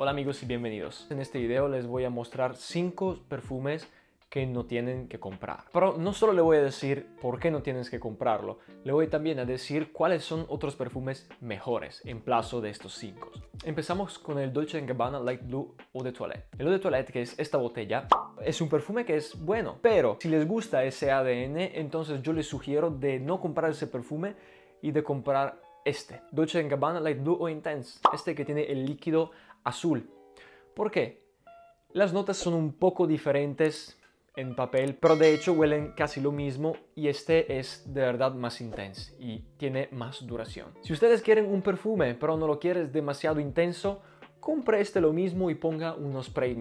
Hola amigos y bienvenidos. En este video les voy a mostrar 5 perfumes que no tienen que comprar. Pero no solo le voy a decir por qué no tienes que comprarlo, le voy también a decir cuáles son otros perfumes mejores en plazo de estos 5. Empezamos con el Dolce & Gabbana Light Blue Eau de Toilette. El Eau de Toilette, que es esta botella, es un perfume que es bueno, pero si les gusta ese ADN, entonces yo les sugiero de no comprar ese perfume y de comprar este. Dolce & Gabbana Light Blue Eau Intense, este que tiene el líquido azul. ¿Por qué? Las notas son un poco diferentes en papel, pero de hecho huelen casi lo mismo y este es de verdad más intenso y tiene más duración. Si ustedes quieren un perfume pero no lo quieren demasiado intenso, compre este lo mismo y ponga un spray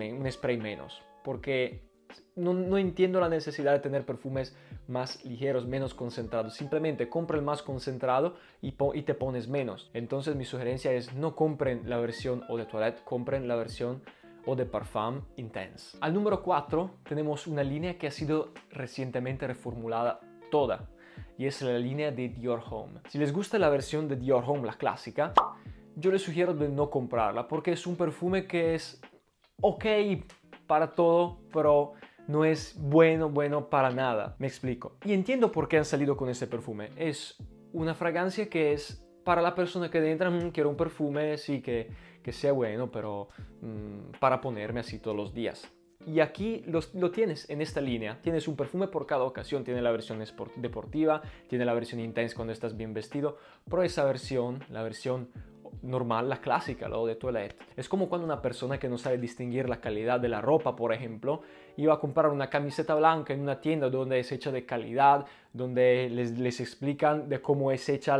menos, porque no entiendo la necesidad de tener perfumes más ligeros, menos concentrados. Simplemente compra el más concentrado y te pones menos. Entonces mi sugerencia es no compren la versión Eau de Toilette, compren la versión o de Parfum Intense. Al número 4 tenemos una línea que ha sido recientemente reformulada toda, y es la línea de Dior Homme. Si les gusta la versión de Dior Homme, la clásica, yo les sugiero de no comprarla porque es un perfume que es ok para todo, pero no es bueno para nada. Me explico. Y entiendo por qué han salido con ese perfume. Es una fragancia que es para la persona que entra, quiero un perfume, sí, que sea bueno, pero para ponerme así todos los días. Y aquí lo tienes en esta línea. Tienes un perfume por cada ocasión. Tiene la versión deportiva, tiene la versión intensa cuando estás bien vestido, pero esa versión, la versión normal, la clásica, la Eau de Toilette, es como cuando una persona que no sabe distinguir la calidad de la ropa, por ejemplo, iba a comprar una camiseta blanca en una tienda donde es hecha de calidad, donde les explican de cómo es hecha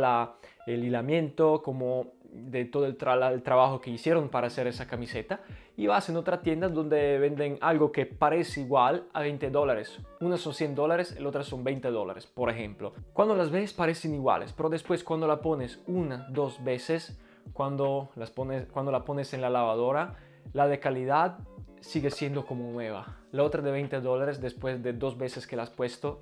el hilamiento, cómo de todo el trabajo que hicieron para hacer esa camiseta, y vas en otra tienda donde venden algo que parece igual a $20. Unas son $100, el otras son $20, por ejemplo. Cuando las ves parecen iguales, pero después cuando la pones una, dos veces, cuando la pones en la lavadora, la de calidad sigue siendo como nueva. La otra de $20, después de 2 veces que la has puesto,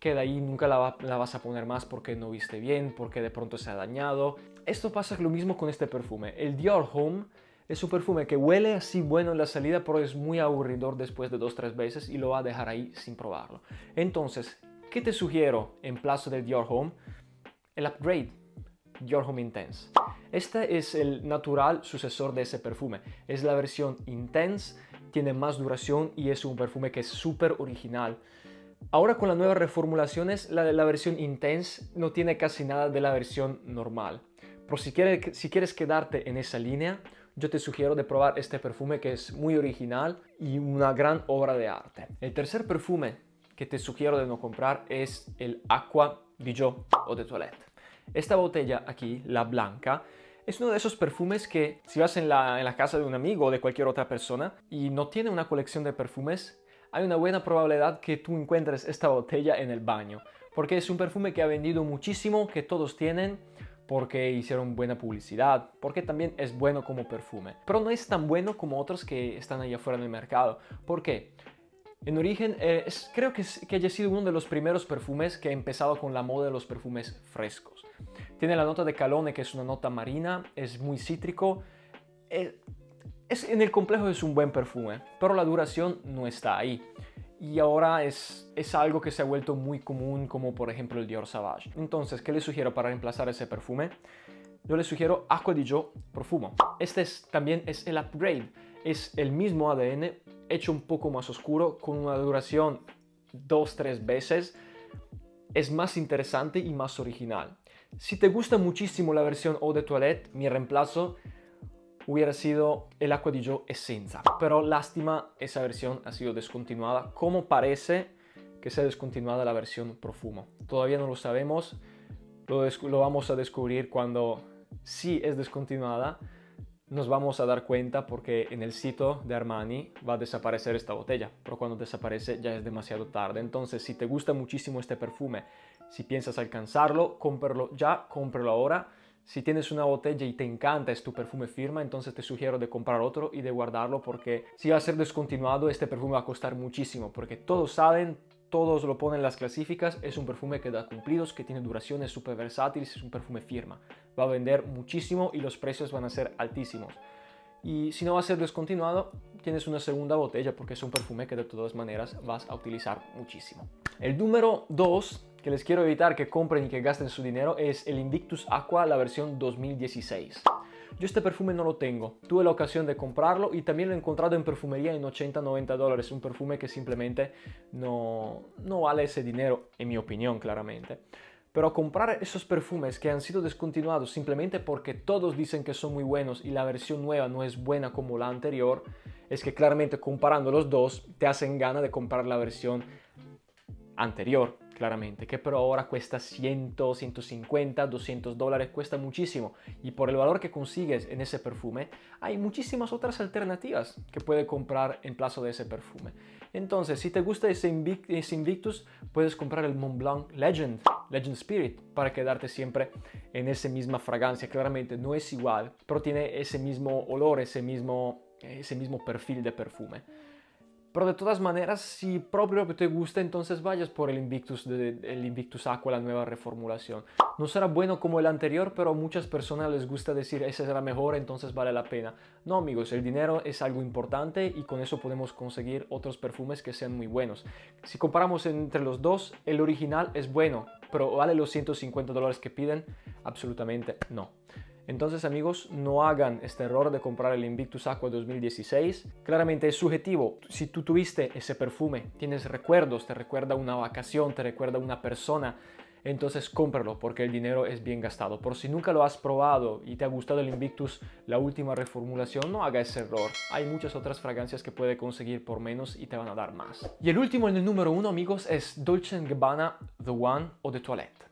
queda ahí, nunca la vas a poner más porque no viste bien, porque de pronto se ha dañado. Esto pasa lo mismo con este perfume. El Dior Homme es un perfume que huele así bueno en la salida, pero es muy aburridor después de 2 o 3 veces y lo va a dejar ahí sin probarlo. Entonces, ¿qué te sugiero en plazo del Dior Homme? El upgrade. Dior Homme Intense. Este es el natural sucesor de ese perfume. Es la versión Intense, tiene más duración y es un perfume que es súper original. Ahora con las nuevas reformulaciones, la versión Intense no tiene casi nada de la versión normal. Pero si quieres quedarte en esa línea, yo te sugiero de probar este perfume que es muy original y una gran obra de arte. El tercer perfume que te sugiero de no comprar es el Acqua di Giò Eau de Toilette. Esta botella aquí, la blanca, es uno de esos perfumes que si vas en la casa de un amigo o de cualquier otra persona y no tiene una colección de perfumes, hay una buena probabilidad que tú encuentres esta botella en el baño, porque es un perfume que ha vendido muchísimo, que todos tienen, porque hicieron buena publicidad, porque también es bueno como perfume. Pero no es tan bueno como otros que están allá afuera en el mercado. ¿Por qué? En origen, creo que haya sido uno de los primeros perfumes que ha empezado con la moda de los perfumes frescos. Tiene la nota de calone, que es una nota marina, es muy cítrico. En el complejo es un buen perfume, pero la duración no está ahí. Y ahora es algo que se ha vuelto muy común, como por ejemplo el Dior Sauvage. Entonces, ¿qué les sugiero para reemplazar ese perfume? Yo les sugiero Acqua di Giò Profumo. Este también es el upgrade. Es el mismo ADN, hecho un poco más oscuro, con una duración 2 o 3 veces. Es más interesante y más original. Si te gusta muchísimo la versión Eau de Toilette, mi reemplazo hubiera sido el Acqua di Giò Essenza. Pero lástima, esa versión ha sido descontinuada, como parece que sea descontinuada la versión Profumo. Todavía no lo sabemos, lo vamos a descubrir cuando sí es descontinuada. Nos vamos a dar cuenta porque en el sitio de Armani va a desaparecer esta botella, pero cuando desaparece ya es demasiado tarde. Entonces, si te gusta muchísimo este perfume, si piensas alcanzarlo, cómpralo ya, cómpralo ahora. Si tienes una botella y te encanta, es tu perfume firma, entonces te sugiero de comprar otro y de guardarlo, porque si va a ser descontinuado, este perfume va a costar muchísimo, porque todos saben, todos lo ponen en las clasificas, es un perfume que da cumplidos, que tiene duraciones súper versátiles, es un perfume firma. Va a vender muchísimo y los precios van a ser altísimos. y si no va a ser descontinuado, tienes una segunda botella porque es un perfume que de todas maneras vas a utilizar muchísimo. El número 2 que les quiero evitar que compren y que gasten su dinero es el Invictus Aqua, la versión 2016. Yo este perfume no lo tengo, tuve la ocasión de comprarlo y también lo he encontrado en perfumería en 80-90 dólares, un perfume que simplemente no vale ese dinero, en mi opinión claramente. Pero comprar esos perfumes que han sido descontinuados simplemente porque todos dicen que son muy buenos y la versión nueva no es buena como la anterior, es que claramente comparando los dos te hacen ganas de comprar la versión anterior, claramente, que pero ahora cuesta 100, 150, 200 dólares, cuesta muchísimo. Y por el valor que consigues en ese perfume, hay muchísimas otras alternativas que puedes comprar en plazo de ese perfume. Entonces, si te gusta ese Invictus, puedes comprar el Mont Blanc Legend Spirit para quedarte siempre en esa misma fragancia. Claramente no es igual, pero tiene ese mismo olor, ese mismo perfil de perfume. Pero de todas maneras, si propio te gusta, entonces vayas por el Invictus Aqua, la nueva reformulación. No será bueno como el anterior, pero a muchas personas les gusta decir, esa será mejor, entonces vale la pena. No, amigos, el dinero es algo importante y con eso podemos conseguir otros perfumes que sean muy buenos. Si comparamos entre los dos, el original es bueno, pero ¿vale los 150 dólares que piden? Absolutamente no. Entonces, amigos, no hagan este error de comprar el Invictus Aqua 2016. Claramente es subjetivo. Si tú tuviste ese perfume, tienes recuerdos, te recuerda una vacación, te recuerda una persona, entonces cómpralo porque el dinero es bien gastado. Por si nunca lo has probado y te ha gustado el Invictus, la última reformulación, no haga ese error. Hay muchas otras fragancias que puedes conseguir por menos y te van a dar más. Y el último, en el número 1, amigos, es Dolce & Gabbana The One o The Toilette.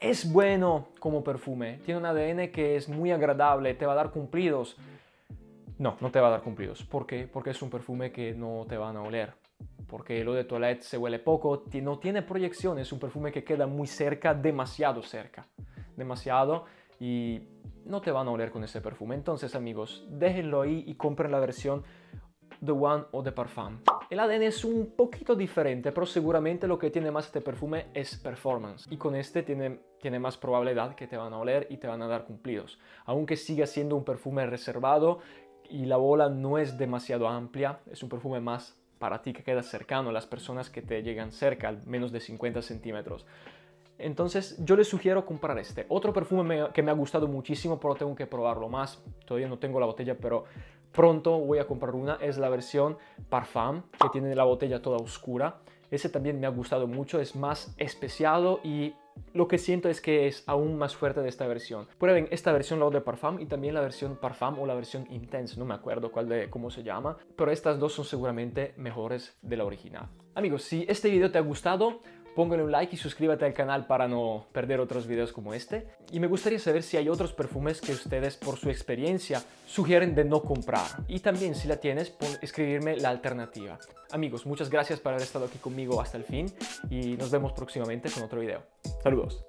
Es bueno como perfume, tiene un ADN que es muy agradable, te va a dar cumplidos. No, no te va a dar cumplidos. ¿Por qué? Porque es un perfume que no te van a oler. Porque lo de Toilette se huele poco, no tiene proyección, es un perfume que queda muy cerca. Demasiado y no te van a oler con ese perfume. Entonces, amigos, déjenlo ahí y compren la versión The One o The Parfum. El ADN es un poquito diferente, pero seguramente lo que tiene más este perfume es performance. Y con este tiene más probabilidad que te van a oler y te van a dar cumplidos. Aunque siga siendo un perfume reservado y la bola no es demasiado amplia, es un perfume más para ti que queda cercano a las personas que te llegan cerca, al menos de 50 centímetros. Entonces yo les sugiero comprar este. Otro perfume que me ha gustado muchísimo, pero tengo que probarlo más. Todavía no tengo la botella, pero pronto voy a comprar una. Es la versión Parfum, que tiene la botella toda oscura. Ese también me ha gustado mucho, es más especiado y lo que siento es que es aún más fuerte de esta versión. Prueben esta versión, la de Parfum, y también la versión Parfum o la versión Intense, no me acuerdo cómo se llama, pero estas dos son seguramente mejores de la original. Amigos, si este video te ha gustado, póngale un like y suscríbete al canal para no perder otros videos como este. Y me gustaría saber si hay otros perfumes que ustedes, por su experiencia, sugieren de no comprar. Y también, si la tienes, escribirme la alternativa. Amigos, muchas gracias por haber estado aquí conmigo hasta el fin y nos vemos próximamente con otro video. Saludos.